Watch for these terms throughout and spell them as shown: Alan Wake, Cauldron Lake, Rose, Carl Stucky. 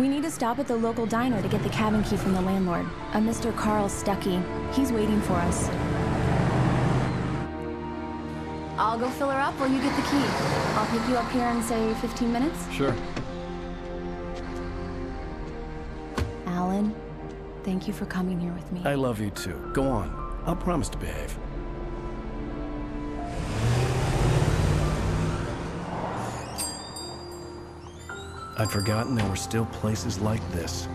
We need to stop at the local diner to get the cabin key from the landlord, a Mr. Carl Stucky. He's waiting for us. I'll go fill her up while you get the key. I'll pick you up here in, say, 15 minutes? Sure. Alan, thank you for coming here with me. I love you too. Go on. I'll promise to behave. I'd forgotten there were still places like this.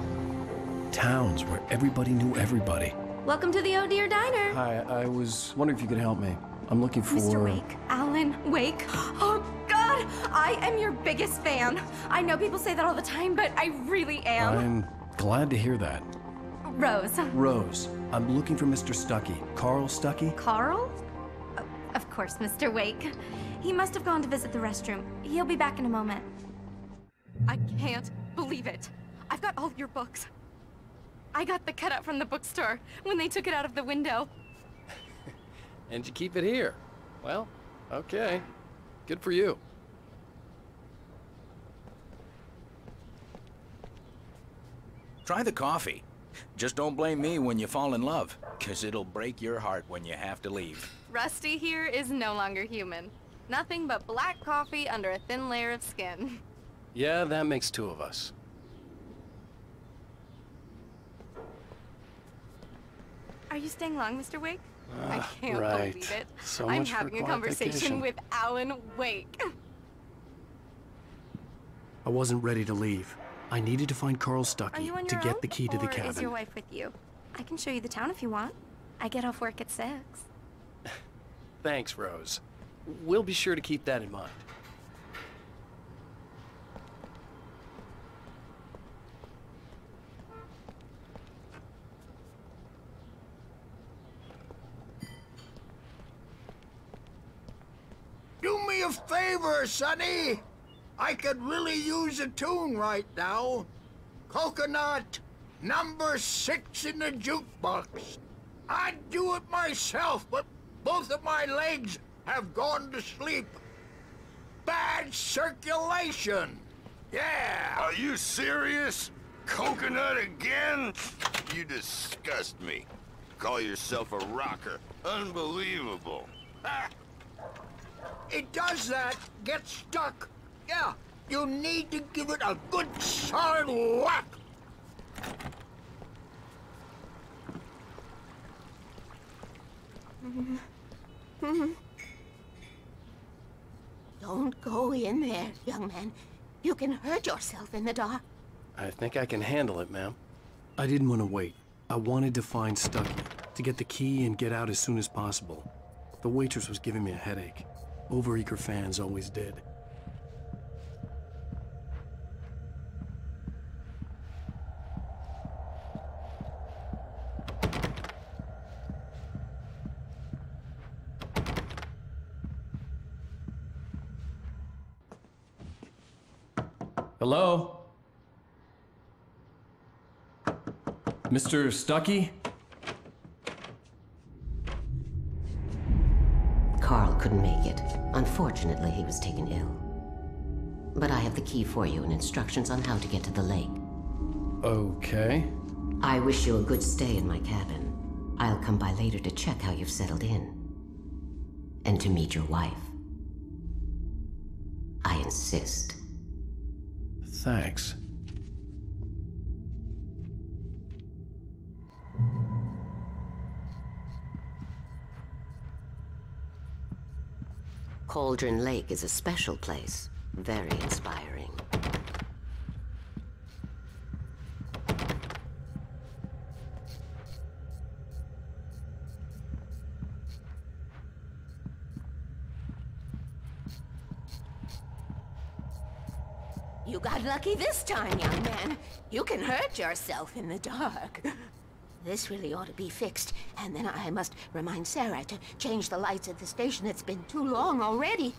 Towns where everybody knew everybody. Welcome to the Oh Dear Diner. Hi, I was wondering if you could help me. I'm looking for... Mr. Wake. Alan Wake. Oh, God! I am your biggest fan. I know people say that all the time, but I really am. I'm glad to hear that. Rose. Rose. I'm looking for Mr. Stucky. Carl Stucky? Carl? Oh, of course, Mr. Wake. He must have gone to visit the restroom. He'll be back in a moment. I can't believe it. I've got all your books. I got the cutout from the bookstore when they took it out of the window. And you keep it here. Well, okay. Good for you. Try the coffee. Just don't blame me when you fall in love, 'cause it'll break your heart when you have to leave. Rusty here is no longer human. Nothing but black coffee under a thin layer of skin. Yeah, that makes two of us. Are you staying long, Mr. Wake? I can't believe it. So I'm having a conversation with Alan Wake. I wasn't ready to leave. I needed to find Carl Stucky to get the key to the cabin. Is your wife with you? I can show you the town if you want. I get off work at 6. Thanks, Rose. We'll be sure to keep that in mind. A favor, Sonny. I could really use a tune right now. Coconut number 6 in the jukebox. I'd do it myself, but both of my legs have gone to sleep. Bad circulation. Yeah. Are you serious? Coconut again? You disgust me. Call yourself a rocker. Unbelievable. Ah. It does that. Gets stuck. Yeah, you need to give it a good solid whack. Don't go in there, young man. You can hurt yourself in the dark. I think I can handle it, ma'am. I didn't want to wait. I wanted to find Stucky, to get the key and get out as soon as possible. The waitress was giving me a headache. Overeager fans always did. Hello? Mr. Stucky? Carl couldn't make it. Unfortunately, he was taken ill. But I have the key for you and instructions on how to get to the lake. Okay. I wish you a good stay in my cabin. I'll come by later to check how you've settled in. And to meet your wife. I insist. Thanks. Cauldron Lake is a special place, very inspiring. You got lucky this time, young man. You can hurt yourself in the dark. This really ought to be fixed, and then I must remind Sarah to change the lights at the station. It's been too long already.